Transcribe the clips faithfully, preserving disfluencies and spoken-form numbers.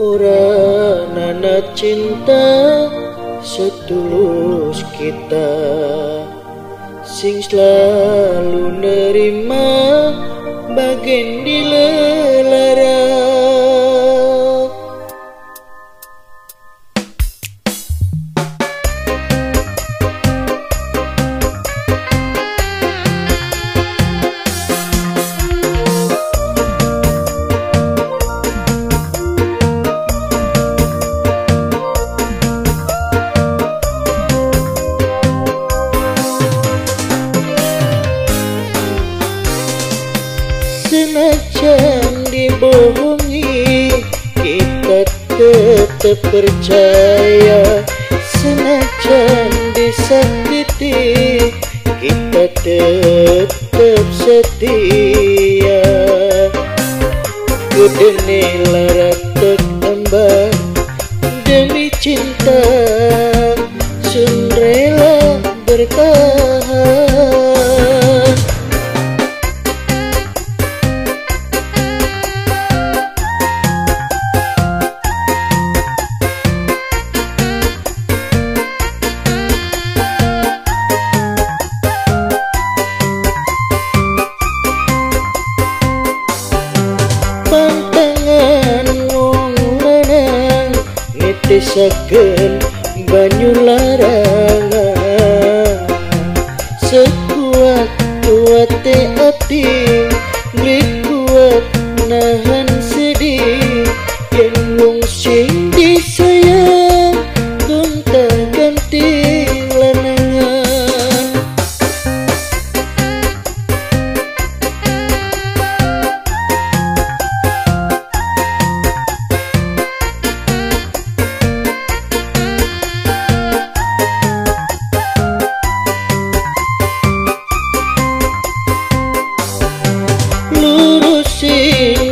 Orang anak cinta setulus kita, sing selalu nerima bagian di lelara. Senajan dibohongi, kita tetap percaya. Senajan disakiti, kita tetap setia. Kedeni larat tertambah demi cinta, sun rela bertahan. Saken banyu larangan, sekuat kuat hati, kuat nahan sedih. Yang wong sing disayang gonta ganti lanangan.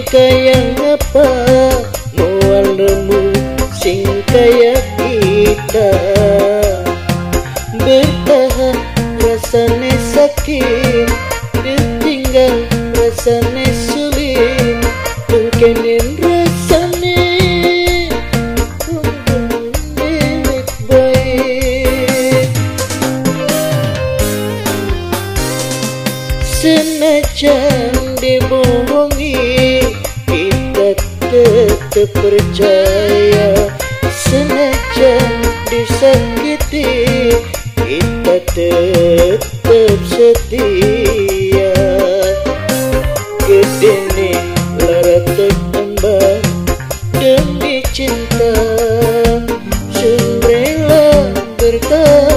Kaya apa mual lemu sing kaya kita, bertahan rasane sakit, ditinggal rasane sulit, mungkinin rasane milik baik. Senajan dibohongi, tetap percaya. Senajan disakiti, kita tetap setia. Kedeni lara tertambah demi cinta, sun rela bertahan.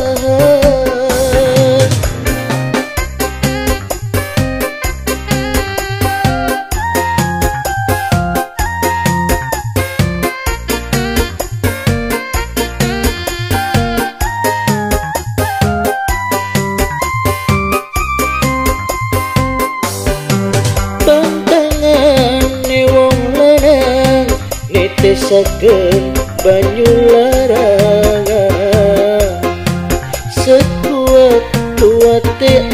Saken banyu larangan, sekuat kuat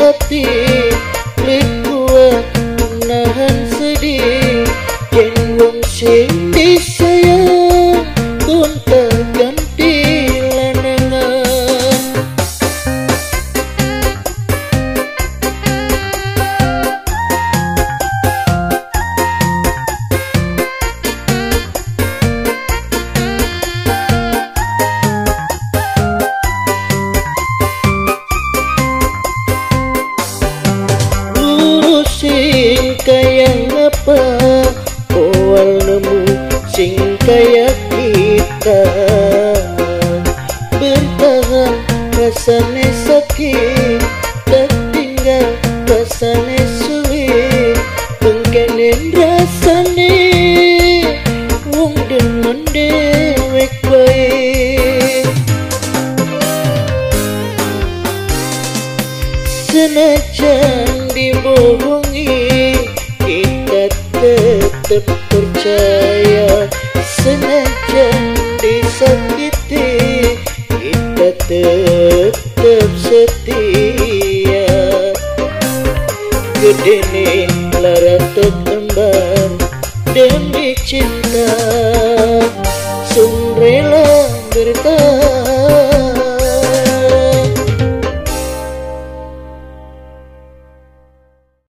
hati, kuat nahan sedih. Yang wong sing disayang gonta ganti lanangan. Kaya apa poal nemu sing kaya kita, bertahan rasane sakit, tertinggal rasane sulit, mengkenen rasane wong demen dewek bae. Senajan dibohongi, tetap percaya. Senajan disakiti, kita tetap setia. Kedeni lara tertambah demi cinta. rela derita